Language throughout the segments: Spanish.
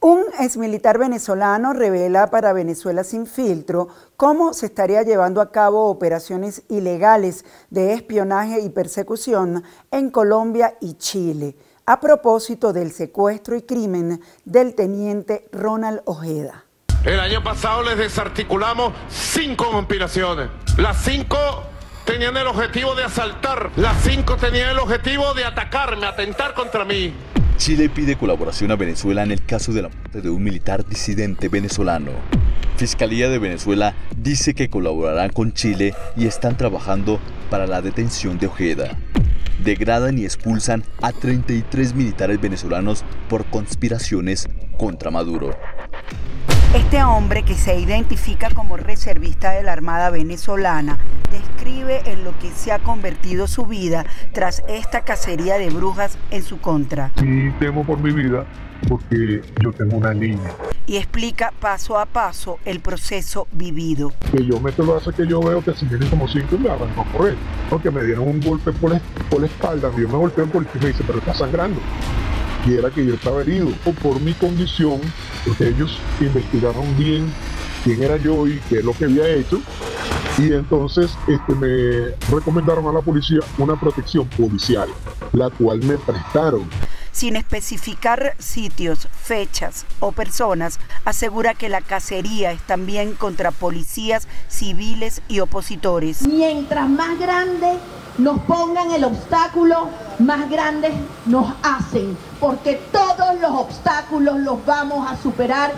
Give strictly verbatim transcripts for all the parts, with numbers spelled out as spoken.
Un exmilitar venezolano revela para Venezuela Sin Filtro cómo se estaría llevando a cabo operaciones ilegales de espionaje y persecución en Colombia y Chile, a propósito del secuestro y crimen del teniente Ronald Ojeda. El año pasado les desarticulamos cinco conspiraciones. Las cinco tenían el objetivo de asaltar, las cinco tenían el objetivo de atacarme, atentar contra mí. Chile pide colaboración a Venezuela en el caso de la muerte de un militar disidente venezolano. Fiscalía de Venezuela dice que colaborarán con Chile y están trabajando para la detención de Ojeda. Degradan y expulsan a treinta y tres militares venezolanos por conspiraciones contra Maduro. Este hombre, que se identifica como reservista de la Armada Venezolana, describe en lo que se ha convertido su vida tras esta cacería de brujas en su contra. Sí, temo por mi vida porque yo tengo una niña. Y explica paso a paso el proceso vivido. Que yo meto lo hace que yo veo que se vienen como cinco y me arrancó por él. Porque me dieron un golpe por, el, por la espalda, yo me golpeé porque me dice, pero está sangrando. Y era que yo estaba herido, o por mi condición, porque ellos investigaron bien quién era yo y qué es lo que había hecho, y entonces este, me recomendaron a la policía una protección policial, la cual me prestaron. Sin especificar sitios, fechas o personas, asegura que la cacería es también contra policías, civiles y opositores. Mientras más grande nos pongan el obstáculo, más grandes nos hacen, porque todos los obstáculos los vamos a superar.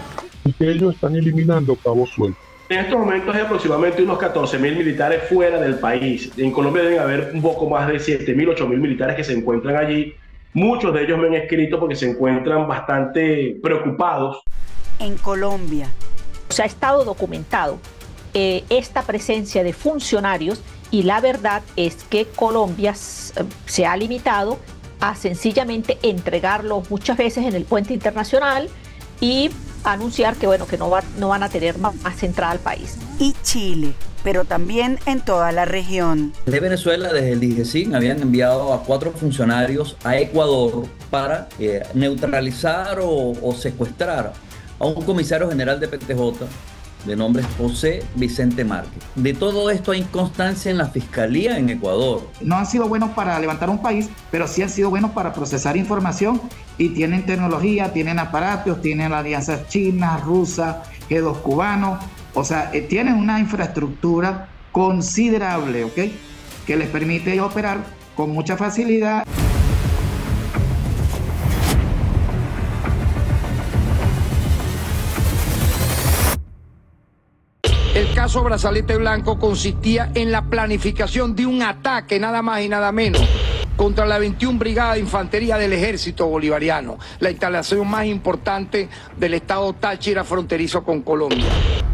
Y que ellos están eliminando cabo suelto. En estos momentos hay aproximadamente unos catorce mil militares fuera del país. En Colombia deben haber un poco más de siete mil, ocho mil militares que se encuentran allí. Muchos de ellos me han escrito porque se encuentran bastante preocupados. En Colombia se ha estado documentado eh, esta presencia de funcionarios y la verdad es que Colombia se ha limitado a sencillamente entregarlos muchas veces en el puente internacional y anunciar que, bueno, que no, va, no van a tener más, más entrada al país. Y Chile, pero también en toda la región. De Venezuela, desde el D G C I M, habían enviado a cuatro funcionarios a Ecuador para eh, neutralizar o, o secuestrar a un comisario general de P T J de nombre José Vicente Márquez. De todo esto hay constancia en la Fiscalía en Ecuador. No han sido buenos para levantar un país, pero sí han sido buenos para procesar información y tienen tecnología, tienen aparatos, tienen alianzas chinas, rusas, G dos cubanos. O sea, tienen una infraestructura considerable, ¿ok? Que les permite operar con mucha facilidad. El caso Brazalete Blanco consistía en la planificación de un ataque, nada más y nada menos, contra la veintiuna Brigada de Infantería del Ejército Bolivariano, la instalación más importante del Estado Táchira fronterizo con Colombia,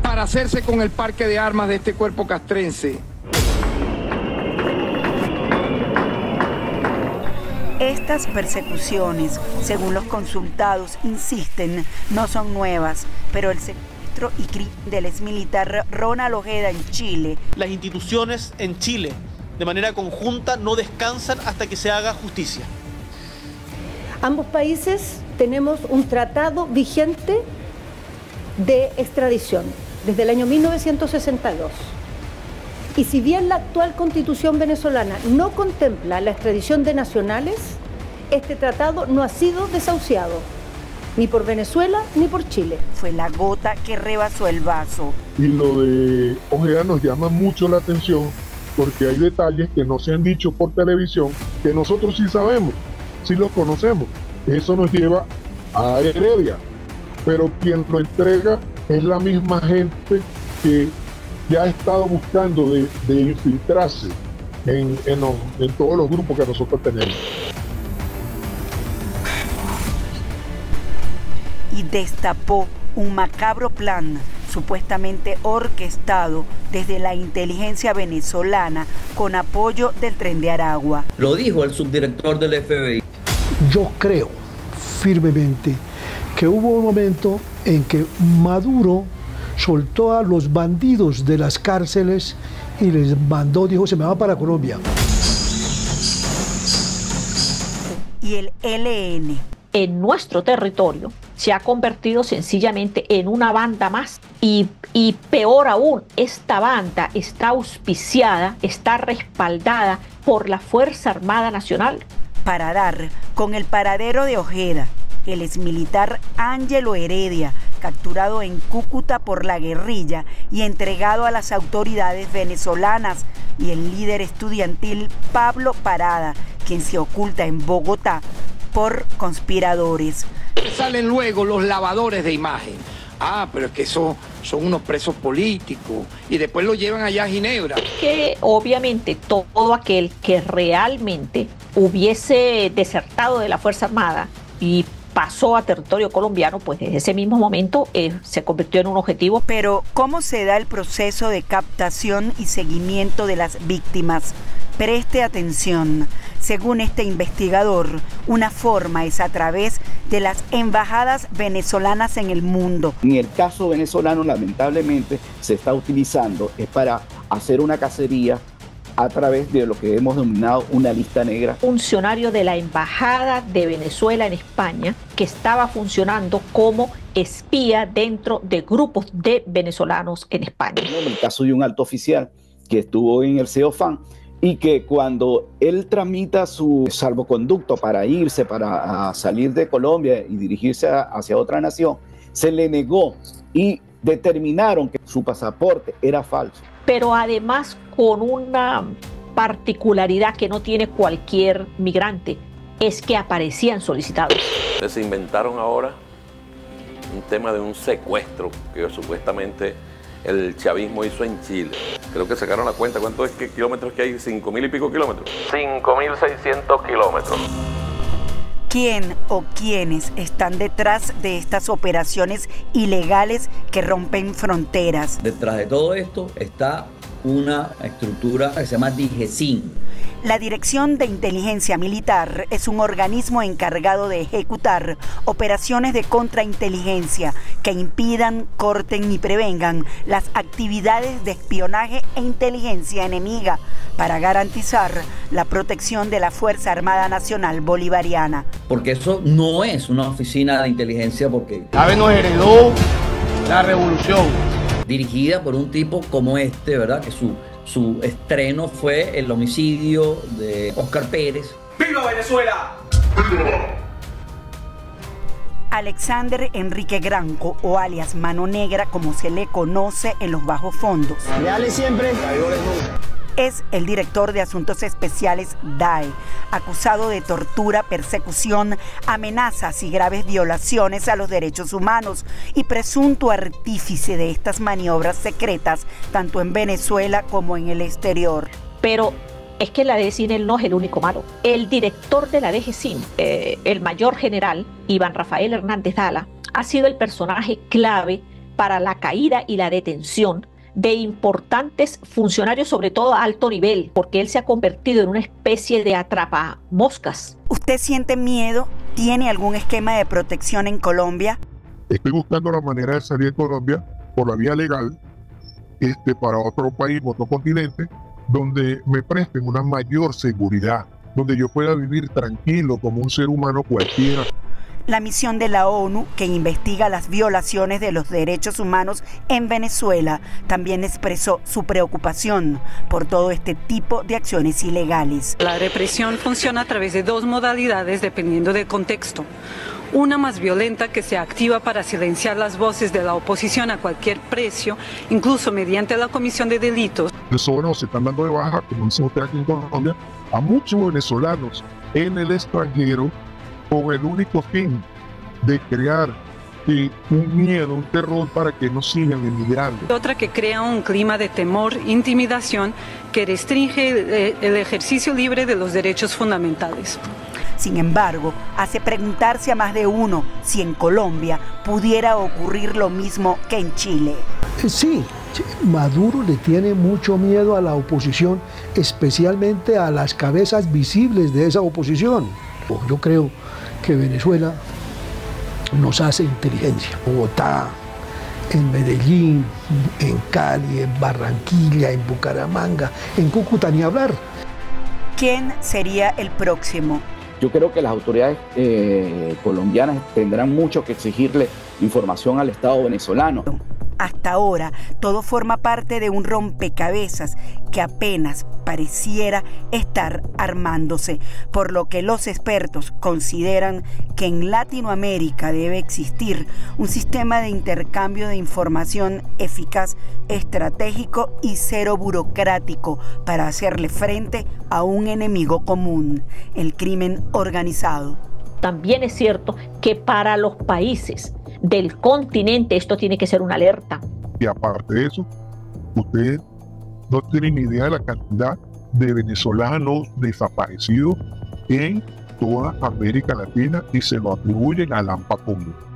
para hacerse con el parque de armas de este cuerpo castrense. Estas persecuciones, según los consultados insisten, no son nuevas, pero el secuestro y crimen del exmilitar Ronald Ojeda en Chile. Las instituciones en Chile, de manera conjunta, no descansan hasta que se haga justicia. Ambos países tenemos un tratado vigente de extradición desde el año mil novecientos sesenta y dos. Y si bien la actual Constitución venezolana no contempla la extradición de nacionales, este tratado no ha sido desahuciado, ni por Venezuela ni por Chile. Fue la gota que rebasó el vaso. Y lo de Ojeda nos llama mucho la atención porque hay detalles que no se han dicho por televisión que nosotros sí sabemos, sí los conocemos. Eso nos lleva a Heredia, pero quien lo entrega es la misma gente que ya ha estado buscando de, de infiltrarse en, en, los, en todos los grupos que nosotros tenemos. Y destapó un macabro plan supuestamente orquestado desde la inteligencia venezolana con apoyo del Tren de Aragua. Lo dijo el subdirector del F B I. Yo creo firmemente que hubo un momento en que Maduro soltó a los bandidos de las cárceles y les mandó, dijo, se me va para Colombia. Y el E L N en nuestro territorio se ha convertido sencillamente en una banda más. Y, y peor aún, esta banda está auspiciada, está respaldada por la Fuerza Armada Nacional. Para dar con el paradero de Ojeda, el exmilitar Ángelo Heredia, capturado en Cúcuta por la guerrilla y entregado a las autoridades venezolanas, y el líder estudiantil Pablo Parada, quien se oculta en Bogotá por conspiradores. Salen luego los lavadores de imagen. Ah, pero es que eso son unos presos políticos y después lo llevan allá a Ginebra. Que obviamente todo aquel que realmente hubiese desertado de la Fuerza Armada y pasó a territorio colombiano, pues desde ese mismo momento eh, se convirtió en un objetivo. Pero, ¿cómo se da el proceso de captación y seguimiento de las víctimas? Preste atención. Según este investigador, una forma es a través de las embajadas venezolanas en el mundo. En el caso venezolano, lamentablemente, se está utilizando es para hacer una cacería a través de lo que hemos denominado una lista negra. Funcionario de la Embajada de Venezuela en España, que estaba funcionando como espía dentro de grupos de venezolanos en España. En el caso de un alto oficial que estuvo en el CEOFAN y que cuando él tramita su salvoconducto para irse, para salir de Colombia y dirigirse hacia otra nación, se le negó y determinaron que su pasaporte era falso. Pero además con una particularidad que no tiene cualquier migrante, es que aparecían solicitados. Se inventaron ahora un tema de un secuestro que supuestamente el chavismo hizo en Chile. Creo que sacaron la cuenta, ¿cuántos es que kilómetros que hay? ¿Cinco mil y pico kilómetros? Cinco mil seiscientos kilómetros. ¿Quién o quiénes están detrás de estas operaciones ilegales que rompen fronteras? Detrás de todo esto está una estructura que se llama DIGESIN. La Dirección de Inteligencia Militar es un organismo encargado de ejecutar operaciones de contrainteligencia que impidan, corten y prevengan las actividades de espionaje e inteligencia enemiga para garantizar la protección de la Fuerza Armada Nacional Bolivariana. Porque eso no es una oficina de inteligencia, porque Chávez nos heredó la revolución. Dirigida por un tipo como este, ¿verdad? Que su... Su estreno fue el homicidio de Óscar Pérez. ¡Viva Venezuela! Alexander Enrique Granco, o alias Mano Negra, como se le conoce en los bajos fondos. Leales siempre. Es el director de Asuntos Especiales D A E, acusado de tortura, persecución, amenazas y graves violaciones a los derechos humanos y presunto artífice de estas maniobras secretas, tanto en Venezuela como en el exterior. Pero es que la D G C I N no es el único malo. El director de la D G C I N, eh, el mayor general Iván Rafael Hernández Dala, ha sido el personaje clave para la caída y la detención de importantes funcionarios, sobre todo a alto nivel, porque él se ha convertido en una especie de atrapamoscas. ¿Usted siente miedo? ¿Tiene algún esquema de protección en Colombia? Estoy buscando la manera de salir de Colombia por la vía legal este, para otro país, otro continente, donde me presten una mayor seguridad, donde yo pueda vivir tranquilo como un ser humano cualquiera. La misión de la ONU, que investiga las violaciones de los derechos humanos en Venezuela, también expresó su preocupación por todo este tipo de acciones ilegales. La represión funciona a través de dos modalidades dependiendo del contexto. Una más violenta, que se activa para silenciar las voces de la oposición a cualquier precio, incluso mediante la comisión de delitos. Venezolanos se están dando de baja, como dice usted aquí en Colombia, a muchos venezolanos en el extranjero, con el único fin de crear eh, un miedo, un terror para que no sigan emigrando. Otra que crea un clima de temor, intimidación, que restringe el, el ejercicio libre de los derechos fundamentales. Sin embargo, hace preguntarse a más de uno si en Colombia pudiera ocurrir lo mismo que en Chile. Sí, Maduro le tiene mucho miedo a la oposición, especialmente a las cabezas visibles de esa oposición. Yo creo que Venezuela nos hace inteligencia. Bogotá, en Medellín, en Cali, en Barranquilla, en Bucaramanga, en Cúcuta, ni hablar. ¿Quién sería el próximo? Yo creo que las autoridades eh, colombianas tendrán mucho que exigirle información al Estado venezolano. Hasta ahora, todo forma parte de un rompecabezas que apenas pareciera estar armándose, por lo que los expertos consideran que en Latinoamérica debe existir un sistema de intercambio de información eficaz, estratégico y cero burocrático para hacerle frente a un enemigo común, el crimen organizado. También es cierto que para los países del continente esto tiene que ser una alerta. Y aparte de eso, ustedes no tienen idea de la cantidad de venezolanos desaparecidos en toda América Latina y se lo atribuyen a la AMPA Congo.